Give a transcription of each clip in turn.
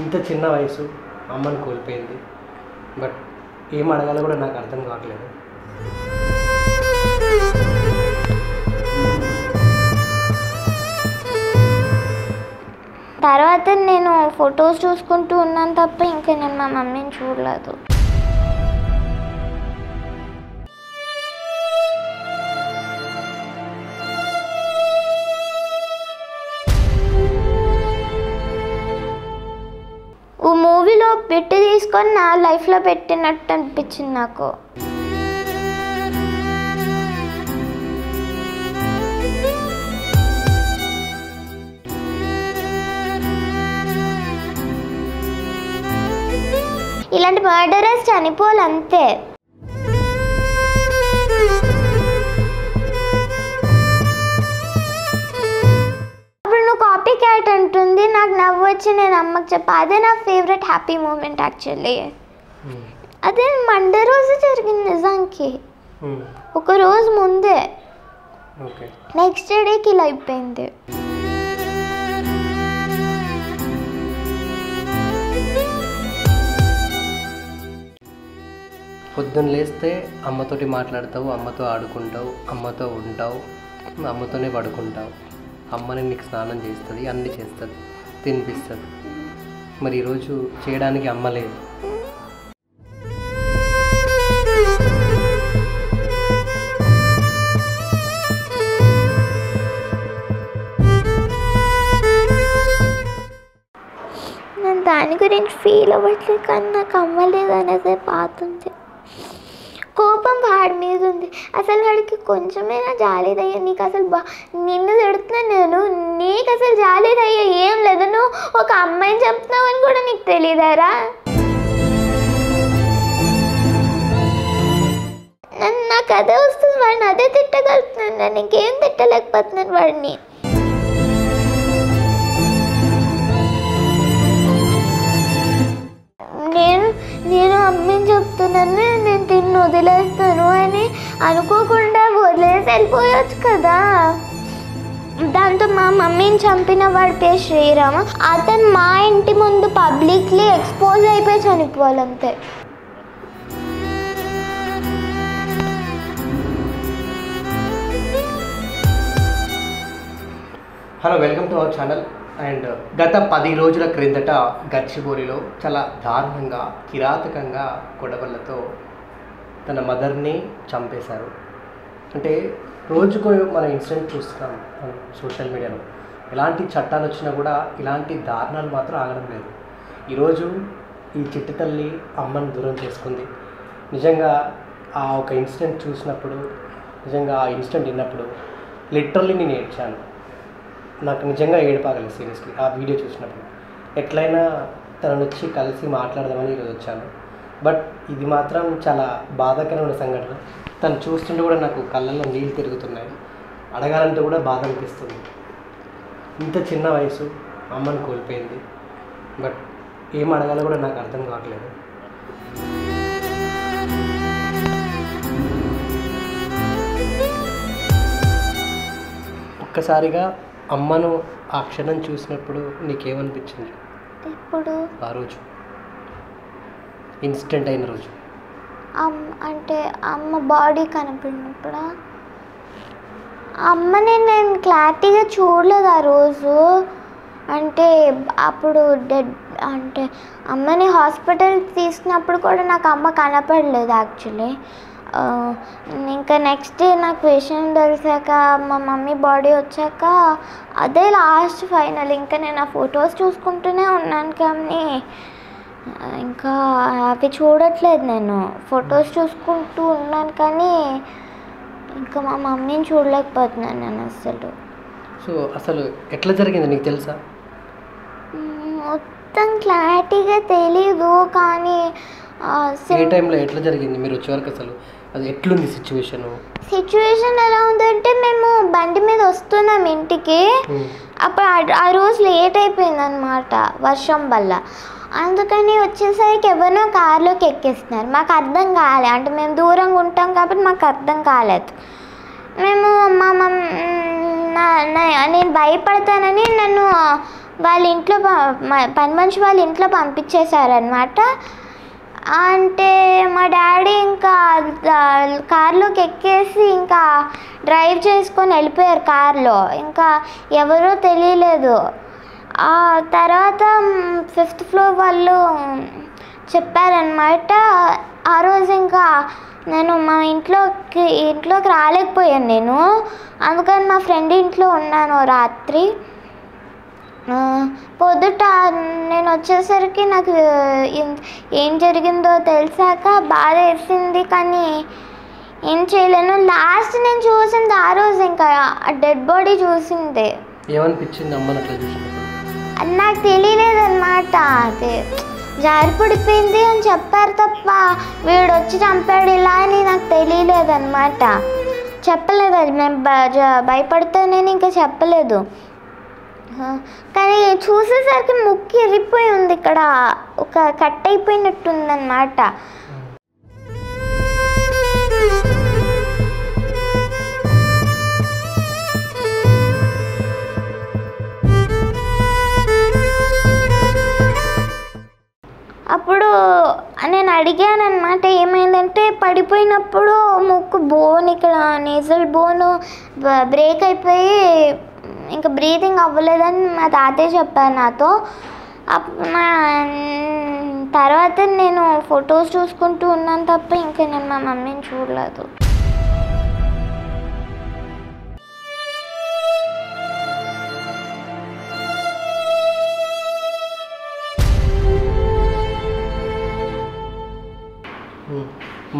ఇంత చిన్న వయసు అమ్మని కోల్పోయింది. బట్ ఏం అడగాలో కూడా నాకు అర్థం కావట్లేదు. తర్వాత నేను ఫొటోస్ చూసుకుంటూ ఉన్నాను తప్ప ఇంకా నేను మా మమ్మీని చూడలేదు. ఓ మూవీలో పెట్టి తీసుకొని నా లైఫ్లో పెట్టినట్టు అనిపించింది నాకు. ఇలాంటి మర్డరర్స్ చనిపోవాలి అంతే. అప్పుడు నువ్వు కాపీ క్యాట్ అంటుంది, నాకు నవ్వు వచ్చి నేను అమ్మకి చెప్పా. అదే నా ఫేవరెట్ హ్యాపీ మూమెంట్ యాక్చువల్లీ. అదే మండే రోజు జరిగింది నిజానికి, ఒక రోజు ముందే. నెక్స్ట్ డేకి ఇలా అయిపోయింది. పొద్దున్న లేస్తే అమ్మతోటి మాట్లాడతావు, అమ్మతో ఆడుకుంటావు, అమ్మతో ఉంటావు, అమ్మతోనే పడుకుంటావు. అమ్మని నీకు స్నానం చేస్తుంది, అన్నీ చేస్తుంది, తినిపిస్తుంది. మరి ఈరోజు చేయడానికి అమ్మ లేదు. నేను దాని గురించి ఫీల్ అవ్వట్లేదు, కానీ నాకు అమ్మ లేదు అనేదే బాగుంది. కోపం వాడి మీద ఉంది. అసలు వాడికి కొంచెమైనా జాలేదయ్యా, నీకు అసలు నిన్ను తిడుతున్నా నేను, నీకు అసలు జాలేదయ్యా, ఏం లేదు, నువ్వు ఒక అమ్మాయిని చెప్తున్నావు అని కూడా నీకు తెలియదారా? నాకు అదే వస్తుంది, వాడిని అదే తిట్టగలుగుతున్నాను నేను, ఇంకేం తిట్టలేకపోతున్నాను వాడిని. నేను అమ్మని చెప్తున్నాను, నేను తిన్ను వదిలేస్తాను అని అనుకోకుండా వదిలేసి వెళ్ళిపోయచ్చు కదా. దాంతో మా మమ్మీని చంపిన వాడి పేరు శ్రీరామ. అతను మా ఇంటి ముందు పబ్లిక్లీ ఎక్స్పోజ్ అయిపోయి చనిపోవాలంతే. Hello, welcome to our channel. And గత 10 రోజుల క్రిందట గచ్చిబౌలిలో చాలా దారుణంగా, కిరాతకంగా గొడవలతో తన మదర్ని చంపేశారు. అంటే రోజుకు మన ఇన్సిడెంట్ చూస్తున్నాం సోషల్ మీడియాలో. ఎలాంటి చట్టాలు వచ్చినా కూడా ఇలాంటి దారుణాలు మాత్రం ఆగడం లేదు. ఈరోజు ఈ చిట్టి తల్లి అమ్మను దూరం చేసుకుంది. నిజంగా ఆ ఒక ఇన్సిడెంట్ చూసినప్పుడు, నిజంగా ఆ ఇన్సిడెంట్ విన్నప్పుడు లిటరల్లీ నేను ఏడ్చాను. నాకు నిజంగా ఏడిపాగలేదు సీరియస్లీ ఆ వీడియో చూసినప్పుడు. ఎట్లయినా తనను వచ్చి కలిసి మాట్లాడదామని ఈరోజు వచ్చాను. బట్ ఇది మాత్రం చాలా బాధాకరమైన సంఘటన. తను చూస్తుంటే కూడా నాకు కళ్ళల్లో నీళ్ళు తిరుగుతున్నాయి, అడగాలంటే కూడా బాధ అనిపిస్తుంది. ఇంత చిన్న వయసు అమ్మను కోల్పోయింది. బట్ ఏం అడగాలో కూడా నాకు అర్థం కావట్లేదు. ఒక్కసారిగా అమ్మను ఆ క్షణం చూసినప్పుడు నీకేమనిపించింది? ఇప్పుడు ఆ రోజు ఇన్సిడెంట్ అయిన రోజు అంటే అమ్మ బాడీ కనిపించినప్పుడు అమ్మని నేను క్లారిటీగా చూడలేదు ఆ రోజు. అంటే అప్పుడు డెడ్ అంటే అమ్మని హాస్పిటల్ తీసినప్పుడు కూడా నాకు అమ్మ కనపడలేదు యాక్చువల్లీ. ఇంకా నెక్స్ట్ డే నాకు విషయం తెలిసాక, మా మమ్మీ బాడీ వచ్చాక, అదే లాస్ట్ ఫైనల్. ఇంకా నేను ఆ ఫొటోస్ చూసుకుంటూనే ఉన్నాను, కానీ ఇంకా అవి చూడట్లేదు. నేను ఫొటోస్ చూసుకుంటూ ఉన్నాను, కానీ ఇంకా మా మమ్మీని చూడలేకపోతున్నాను నేను అసలు. సో అసలు ఎట్లా జరిగింది నీకు తెలుసా? మొత్తం క్లారిటీగా తెలీదు, కానీ ఏ టైంలో ఎట్లా జరిగింది మీరు వచ్చేవరకు అసలు అది ఎట్లుంది సిచ్యువేషన్? సిచ్యువేషన్ ఎలా ఉందంటే, మేము బండి మీద వస్తున్నాం ఇంటికి. అప్పుడు ఆ రోజు లేట్ అయిపోయింది అనమాట వర్షం వల్ల. అందుకని వచ్చేసరికి ఎవరినో కారులోకి ఎక్కేస్తున్నారు. మాకు అర్థం కాలే, అంటే మేము దూరంగా ఉంటాం కాబట్టి మాకు అర్థం కాలేదు. మేము మా నేను భయపడతానని నన్ను వాళ్ళ ఇంట్లో పని మనిషి వాళ్ళ ఇంట్లో పంపించేశారనమాట. అంటే మా డాడీ ఇంకా కార్లోకి ఎక్కేసి ఇంకా డ్రైవ్ చేసుకొని వెళ్ళిపోయారు కార్లో, ఇంకా ఎవరో తెలియలేదు. ఆ తర్వాత ఫిఫ్త్ ఫ్లోర్ వాళ్ళు చెప్పారనమాట, ఆ రోజు ఇంకా నేను మా ఇంట్లోకి రాలేకపోయాను నేను, అందుకని మా ఫ్రెండ్ ఇంట్లో ఉన్నాను రాత్రి. పొద్దుట నేను వచ్చేసరికి నాకు ఏం జరిగిందో తెలిసాక బాధ వేసింది, కానీ ఏం చేయలేను. లాస్ట్ నేను చూసింది ఆ రోజు ఇంకా డెడ్ బాడీ చూసింది. నాకు తెలియలేదన్నమాట, అదే జారిపడిపోయింది అని చెప్పారు తప్ప వీడు వచ్చి చంపాడు ఇలా అని నాకు తెలియలేదన్నమాట. చెప్పలేదు, అది నేను భయపడితేనే ఇంకా చెప్పలేదు. కానీ చూసేసరికి ముక్కు ఎరిగిపోయి ఉంది, ఇక్కడ ఒక కట్ అయిపోయినట్టుందన్నమాట. అప్పుడు నేను అడిగాను అన్నమాట, ఏమైందంటే పడిపోయినప్పుడు ముక్కు బోన్ ఇక్కడ నేజల్ బోన్ బ్రేక్ అయిపోయి ఇంకా బ్రీతింగ్ అవ్వలేదని మా తాతయ్య చెప్పారు నాతో. తర్వాత నేను ఫొటోస్ చూసుకుంటూ ఉన్నాను తప్ప ఇంకా నేను మా మమ్మీని చూడలేదు.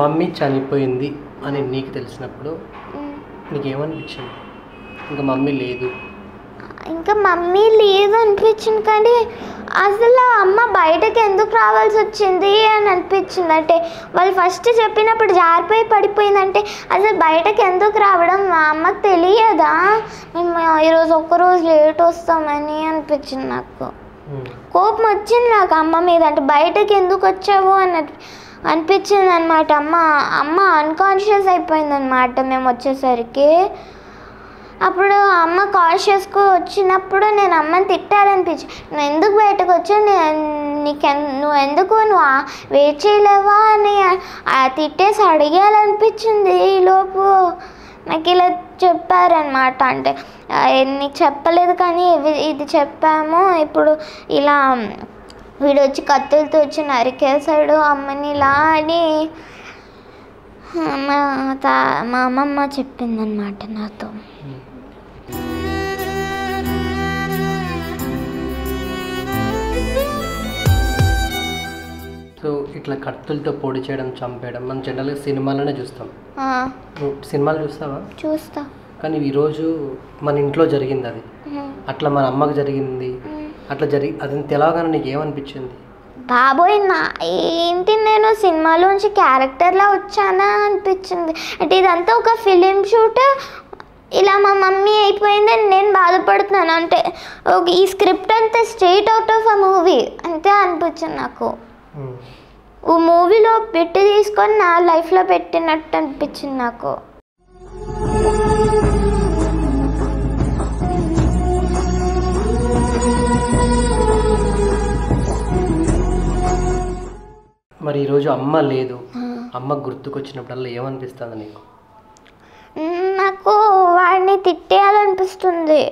మమ్మీ చనిపోయింది అని నీకు తెలిసినప్పుడు నీకేమనిపించింది? ఇంకా మమ్మీ లేదు అనిపించింది, కానీ అసలు అమ్మ బయటకు ఎందుకు రావాల్సి వచ్చింది అని అనిపించింది. అంటే వాళ్ళు ఫస్ట్ చెప్పినప్పుడు జారిపోయి పడిపోయిందంటే అసలు బయటకు ఎందుకు రావడం మా అమ్మకు తెలియదా, మేము ఈరోజు ఒక్కరోజు లేట్ వస్తామని అనిపించింది. నాకు కోపం వచ్చింది నాకు అమ్మ మీద, అంటే బయటకు ఎందుకు వచ్చావు అని అనిపించింది అనమాట. అమ్మ అన్కాన్షియస్ అయిపోయిందనమాట మేము వచ్చేసరికి. అప్పుడు అమ్మ కాన్షియస్కు వచ్చినప్పుడు నేను అమ్మని తిట్టాలనిపించింది, నువ్వు ఎందుకు బయటకు వచ్చావు, నువ్వు ఎందుకు వెయిట్ చేయలేవా అని తిట్టేసి అడిగాలనిపించింది. ఈలోపు నాకు ఇలా చెప్పారనమాట, అంటే నీకు చెప్పలేదు కానీ ఇది చెప్పాము, ఇప్పుడు ఇలా వీడు వచ్చి కత్తులతో వచ్చి నరికేశాడు అమ్మని ఇలా అని మా అమ్మమ్మ చెప్పిందనమాట నాతో. సో ఇట్లా కత్తులతో పొడి చేయడం, చంపేయడం మనం జనరల్గా సినిమాలనే చూస్తాం. సినిమాలు చూస్తావా? చూస్తా. కానీ ఈరోజు మన ఇంట్లో జరిగింది అది, అట్లా మన అమ్మకు జరిగింది, అట్లా జరిగి అది తెలవగానే నీకు ఏమనిపించింది? బాబోయ్, ఏంటి నేను సినిమాలోంచి క్యారెక్టర్లా వచ్చానా అనిపించింది. అంటే ఇదంతా ఒక ఫిలిం షూట్, ఇలా మా మమ్మీ అయిపోయిందని నేను బాధపడుతున్నాను, అంటే ఈ స్క్రిప్ట్ అంతా straight out of a movie అంతే అనిపించింది నాకు. ఓ మూవీలో పెట్టి తీసుకొని నా లైఫ్లో పెట్టినట్టు అనిపించింది నాకు. మరి ఈరోజు అమ్మ లేదు, అమ్మ గుర్తుకొచ్చినప్పుడల్లా ఏమనిపిస్తుంది నీకు? నాకు వాడిని తిట్టేయాలనిపిస్తుంది.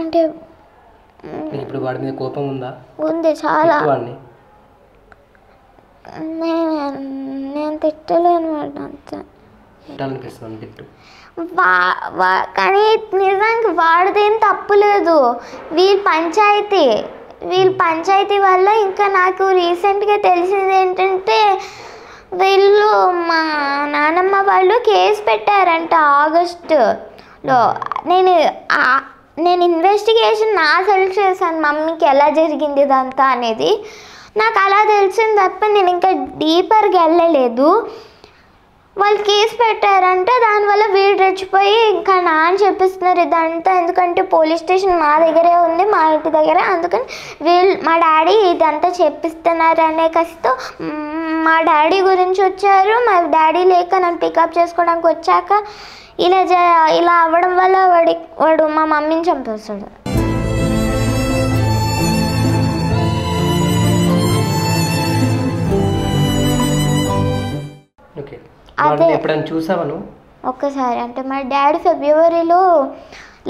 అంటే ఇప్పుడు వాడి మీద కోపం ఉందా? ఉంది చాలా. వాడిని నేను తిట్టలేను అంతే అనిపిస్తుంది తిట్టు. కానీ నిజానికి వాడిదేం తప్పు లేదు, వీళ్ళ పంచాయతీ వల్ల. ఇంకా నాకు రీసెంట్గా తెలిసింది ఏంటంటే వీళ్ళు మా నానమ్మ వాళ్ళు కేసు పెట్టారంట ఆగస్టులో. నేను ఇన్వెస్టిగేషన్ నా సెలెక్ట్ చేశాను మమ్మీకి ఎలా జరిగింది ఇదంతా అనేది. నాకు అలా తెలిసింది తప్ప నేను ఇంకా డీపర్గా వెళ్ళలేదు. వాళ్ళు కేసు పెట్టారంటే దానివల్ల వీడు రెచ్చిపోయి ఇంకా నాన్న చెప్పిస్తున్నారు ఇదంతా, ఎందుకంటే పోలీస్ స్టేషన్ మా దగ్గరే ఉంది, మా ఇంటి దగ్గర, అందుకని మా డాడీ ఇదంతా చెప్పిస్తున్నారు అనే కసితో మా డాడీ గురించి వచ్చారు. మా డాడీ లేక నన్ను పికప్ చేసుకోవడానికి వచ్చాక ఇలా అవ్వడం వల్ల వాడు మా మమ్మీని చంపేస్తాడు. ఎప్పుడైనా చూసావను ఒక్కసారి అంటే మా డాడ్ ఫిబ్రవరిలో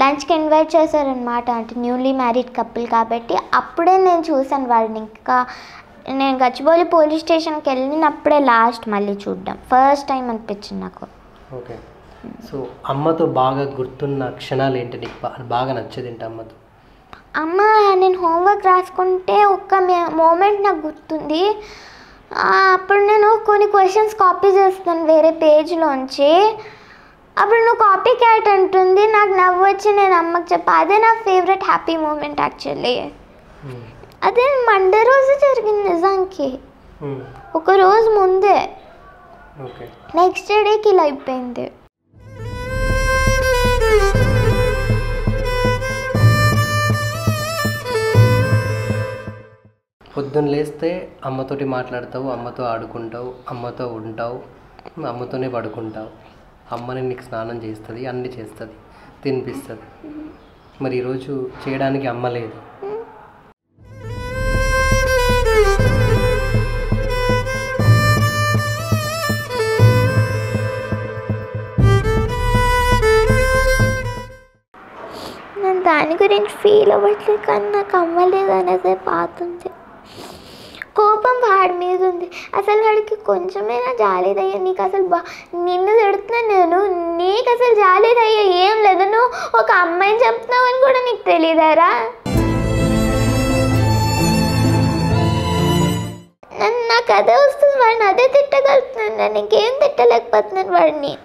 లంచ్ కి ఇన్వైట్ చేశారు అన్నమాట అంటే న్యూలీ మ్యారీడ్ కపుల్ కాబట్టి అప్పుడే నేను చూసాను వాళ్ళని ఇంకా నేను గచ్చిబౌలి పోలీస్ స్టేషన్ కి వెళ్ళినప్పుడే లాస్ట్ మళ్ళీ చూడడం ఫస్ట్ టైం అనిపించింది నాకు ఓకే సో అమ్మతో బాగా గుర్తున్న క్షణాలు ఏంటి నీకు బాగా నచ్చేదేంటి అమ్మతో అమ్మ నేను హోంవర్క్ రాసుకుంటే ఒక్క మూమెంట్ నాకు గుర్తుంది అప్పుడు నేను కొన్ని క్వశ్చన్స్ కాపీ చేస్తాను వేరే పేజ్ లోంచి అప్పుడు నువ్వు కాపీ క్యాట్ అంటుంది నాకు నవ్వు వచ్చి నేను అమ్మకి చెప్పా అదే నా ఫేవరెట్ హ్యాపీ మూమెంట్ యాక్చువల్లీ అదే మండే రోజు జరిగింది నిజానికి ఒక రోజు ముందే నెక్స్ట్ డేకి ఇలా అయిపోయింది పొద్దున్న లేస్తే అమ్మతోటి మాట్లాడతావు అమ్మతో ఆడుకుంటావు అమ్మతో ఉంటావు అమ్మతోనే పడుకుంటావు అమ్మని నీకు స్నానం చేస్తుంది అన్నీ చేస్తుంది తినిపిస్తుంది మరి ఈరోజు చేయడానికి అమ్మ లేదు నేను దాని గురించి ఫీల్ అవ్వట్లేదు కానీ నాకు అమ్మ లేదు అనేది బాగుంది కోపం వాడి మీద ఉంది అసలు వాడికి కొంచెమైనా జాలేదయ్యా నీకు అసలు నిన్ను తిడుతున్నాను నేను నీకు అసలు జాలేదయ్యా ఏం లేదు నువ్వు ఒక అమ్మాయిని చెప్తున్నావు అని కూడా నీకు తెలియదారా నాకు అదే వస్తుంది వాడిని అదే తిట్టగలుగుతున్నాను నేను ఇంకేం తిట్టలేకపోతున్నాను వాడిని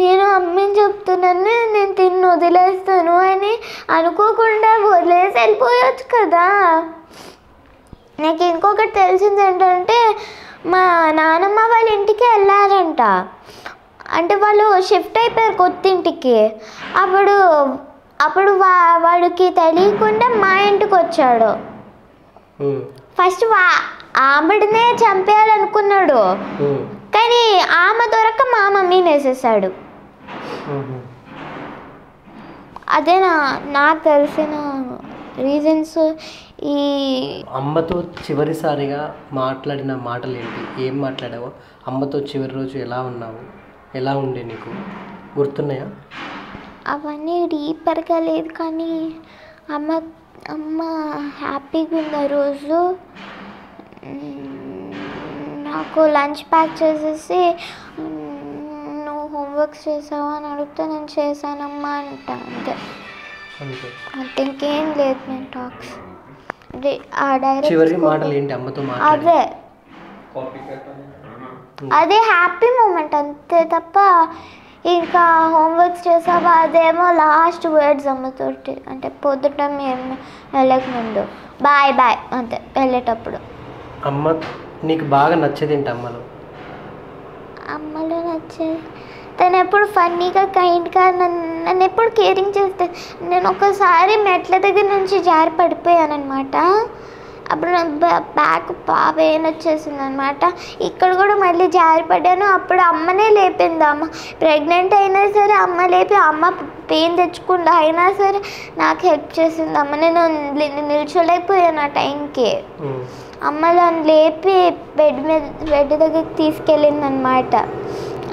నేను అమ్మని చెప్తున్నాను నేను తిన్ను వదిలేస్తాను అని అనుకోకుండా వదిలేసి వెళ్ళిపోయచ్చు కదా నాకు ఇంకొకటి తెలిసింది ఏంటంటే మా నానమ్మ వాళ్ళ ఇంటికి వెళ్ళారంట అంటే వాళ్ళు షిఫ్ట్ అయిపోయారు కొత్త ఇంటికి అప్పుడు వాడికి తెలియకుండా మా ఇంటికి వచ్చాడు ఫస్ట్ ఆమెడనే చంపేయాలనుకున్నాడు కానీ ఆమె దొరక మా మమ్మీని వేసేసాడు అదేనా నాకు తెలిసిన రీజన్స్ ఈ అమ్మతో చివరిసారిగా మాట్లాడిన మాటలు ఏంటి ఏం మాట్లాడావో అమ్మతో చివరి రోజు ఎలా ఉన్నావు ఎలా ఉండే నీకు గుర్తున్నాయా అవన్నీ డీపర్గా లేదు కానీ అమ్మ హ్యాపీగా ఉంది ఆ రోజు నాకు లంచ్ ప్యాక్ చేసేసి నువ్వు హోంవర్క్స్ చేసావా అని అడిగితే నేను చేశానమ్మా అంటా అంతే అంటే ఇంకేం లేదు నేను టాక్స్ అదే అదే హ్యాపీ మూమెంట్ అంతే తప్ప ఇంకా హోంవర్క్స్ చేసావా అదేమో లాస్ట్ వర్డ్స్ అమ్మతోటి అంటే పొద్దుట మేము వెళ్ళకముందు బాయ్ బాయ్ అంతే వెళ్ళేటప్పుడు అమ్మ నీకు బాగా నచ్చేది ఏంటి అమ్మలో నచ్చేది తను ఎప్పుడు ఫన్నీగా కైండ్గా నన్ను ఎప్పుడు కేరింగ్ చేస్తే నేను ఒకసారి మెట్ల దగ్గర నుంచి జారి పడిపోయాను అనమాట అప్పుడు నా బ్యాక్ పెయిన్ వచ్చేసింది అనమాట ఇక్కడ కూడా మళ్ళీ జారి పడ్డాను అప్పుడు అమ్మనే లేపింది అమ్మ ప్రెగ్నెంట్ అయినా సరే అమ్మ లేపి అమ్మ పెయిన్ తెచ్చుకుండా అయినా సరే నాకు హెల్ప్ చేసింది అమ్మ నేను నిల్చోలేకపోయాను ఆ టైంకి అమ్మ నన్ను లేపి బెడ్ దగ్గరికి తీసుకెళ్ళింది అనమాట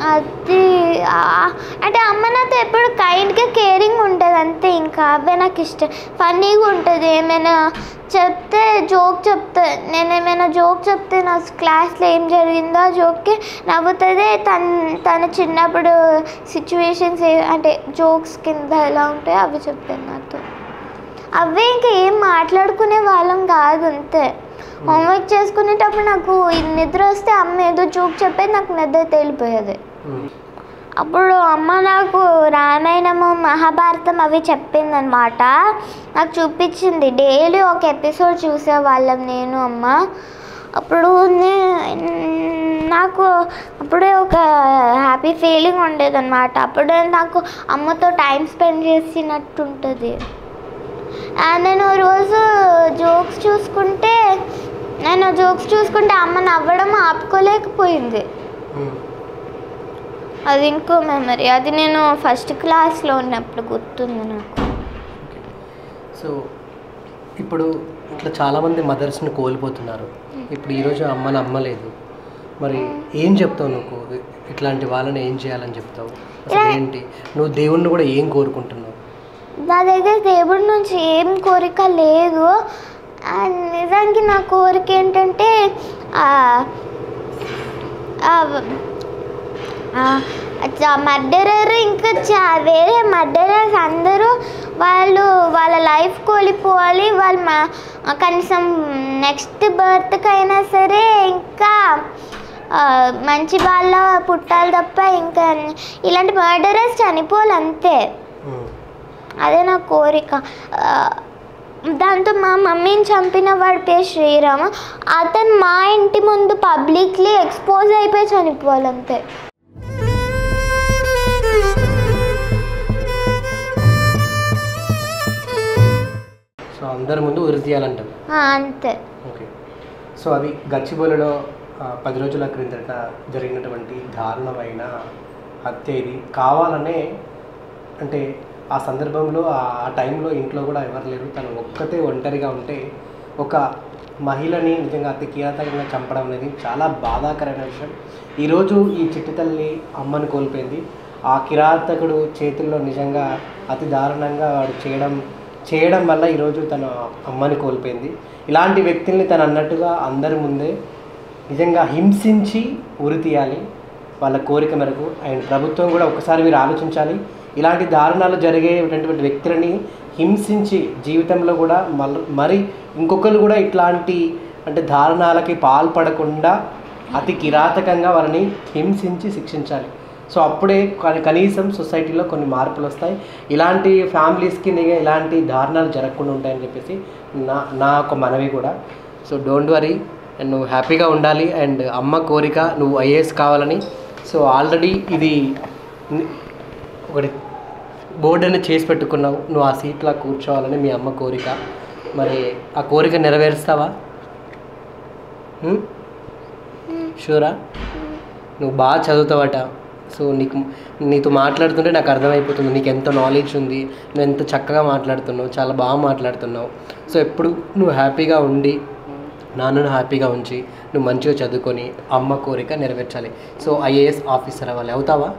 అది అంటే అమ్మ నాతో ఎప్పుడు కైండ్గా కేరింగ్ ఉంటుంది అంతే ఇంకా అవే నాకు ఇష్టం ఫన్నీగా ఉంటుంది ఏమైనా చెప్తే జోక్ చెప్తా నేను ఏమైనా జోక్ చెప్తే నా క్లాస్లో ఏం జరిగిందో జోక్కి నవ్వుతుంది తన చిన్నప్పుడు సిచ్యువేషన్స్ అంటే జోక్స్ కింద ఎలా ఉంటాయో అవి చెప్తాను నాతో అవే ఇంకా ఏం మాట్లాడుకునే వాళ్ళం కాదు అంతే హోంవర్క్ చేసుకునేటప్పుడు నాకు నిద్ర వస్తే అమ్మ ఏదో జోక్ చెప్పేది నాకు నిద్ర తేలిపోయేది అప్పుడు అమ్మ నాకు రామాయణము మహాభారతం అవి చెప్పింది అనమాట నాకు చూపించింది డైలీ ఒక ఎపిసోడ్ చూసేవాళ్ళం నేను అమ్మ అప్పుడు నాకు అప్పుడే ఒక హ్యాపీ ఫీలింగ్ ఉండేదన్నమాట అప్పుడే నాకు అమ్మతో టైం స్పెండ్ చేసినట్టు ఉంటుంది నేను రోజు జోక్స్ చూసుకుంటే అమ్మ నవ్వడం ఆపుకోలేకపోయింది అది ఇంకో మెమరీ అది నేను ఫస్ట్ క్లాస్లో ఉన్నప్పుడు గుర్తుంది నాకు సో ఇప్పుడు ఇట్లా చాలా మంది మదర్స్ ని కోల్పోతున్నారు. ఇప్పుడు ఈ రోజు అమ్మని నమ్మలేదు. మరి ఏం చెప్తావు నువ్వు? ఇట్లాంటి వాళ్ళని ఏం చేయాలని చెప్తావు? అసలు ఏంటి నువ్వు దేవుణ్ణి కూడా ఏం కోరుకుంటున్నావు? నా దగ్గర దేవుడి నుంచి ఏం కోరిక లేదు. అండ్ నిజానికి నా కోరిక ఏంటంటే మర్డరర్ ఇంకా వేరే మర్డరర్స్ అందరూ వాళ్ళు వాళ్ళ లైఫ్ కోల్పోవాలి. వాళ్ళు కనీసం నెక్స్ట్ బర్త్కైనా సరే ఇంకా మంచి వాళ్ళ పుట్టాలి తప్ప ఇంకా ఇలాంటి మర్డరర్స్ చనిపోవాలి అంతే. అదే నా కోరిక. దాంతో మా మమ్మీని చంపిన వాడి పేరు శ్రీరామ. అతను మా ఇంటి ముందు పబ్లిక్లీ ఎక్స్పోజ్ అయిపోయి చనిపోవాలంతే. సో అందరి ముందు ఉరి తీయాలంటారు అంతే. ఓకే. సో అది గచ్చిబౌలిలో 10 రోజుల క్రిందట జరిగినటువంటి దారుణమైన హత్య. ఇది కావాలనే అంటే ఆ సందర్భంలో ఆ టైంలో ఇంట్లో కూడా ఎవరు లేరు. తను ఒక్కతే ఒంటరిగా ఉంటే ఒక మహిళని నిజంగా అతి కిరాతకంగా చంపడం అనేది చాలా బాధాకరమైన విషయం. ఈరోజు ఈ చిట్టి తల్లి అమ్మను కోల్పోయింది. ఆ కిరాతకుడు చేతుల్లో నిజంగా అతి దారుణంగా వాడు చేయడం వల్ల ఈరోజు తన అమ్మని కోల్పోయింది. ఇలాంటి వ్యక్తుల్ని తను అన్నట్టుగా అందరి ముందే నిజంగా హింసించి ఉరి తీయాలి వాళ్ళ కోరిక మేరకు. అండ్ ప్రభుత్వం కూడా ఒకసారి మీరు ఆలోచించాలి. ఇలాంటి దారుణాలు జరిగేటువంటి వ్యక్తులని హింసించి జీవితంలో కూడా మరి ఇంకొకరు కూడా ఇట్లాంటి అంటే దారుణాలకి పాల్పడకుండా అతి కిరాతకంగా వారిని హింసించి శిక్షించాలి. సో అప్పుడే కనీసం సొసైటీలో కొన్ని మార్పులు వస్తాయి. ఇలాంటి ఫ్యామిలీస్కి ఇలాంటి దారుణాలు జరగకుండా ఉంటాయని చెప్పేసి నా ఒక మనవి కూడా. సో డోంట్ వరీ, అండ్ నువ్వు హ్యాపీగా ఉండాలి. అండ్ అమ్మ కోరిక నువ్వు ఐఏఎస్ కావాలని. సో ఆల్రెడీ ఇది ఒకటి బోర్డు అనేది చేసి పెట్టుకున్నావు. నువ్వు ఆ సీట్లో కూర్చోవాలని మీ అమ్మ కోరిక. మరి ఆ కోరిక నెరవేరుస్తావా? షూరా? నువ్వు బాగా చదువుతావట. సో నీతో మాట్లాడుతుంటే నాకు అర్థమైపోతుంది నీకు ఎంతో నాలెడ్జ్ ఉంది. నువ్వు ఎంత చక్కగా మాట్లాడుతున్నావు, చాలా బాగా మాట్లాడుతున్నావు. సో ఎప్పుడు నువ్వు హ్యాపీగా ఉండి నాన్నను హ్యాపీగా ఉంచి నువ్వు మంచిగా చదువుకొని అమ్మ కోరిక నెరవేర్చాలి. సో ఐఏఎస్ ఆఫీసర్ అవ్వాలి. అవుతావా?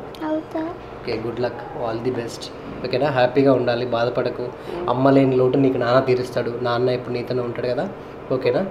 Okay, good luck, all the best. ఓకేనా? హ్యాపీగా ఉండాలి, బాధపడకు. అమ్మ లేని లోటు నీకు నాన్న తీరుస్తాడు. నాన్న ఇప్పుడు నీతోనే ఉంటాడు కదా. ఓకేనా?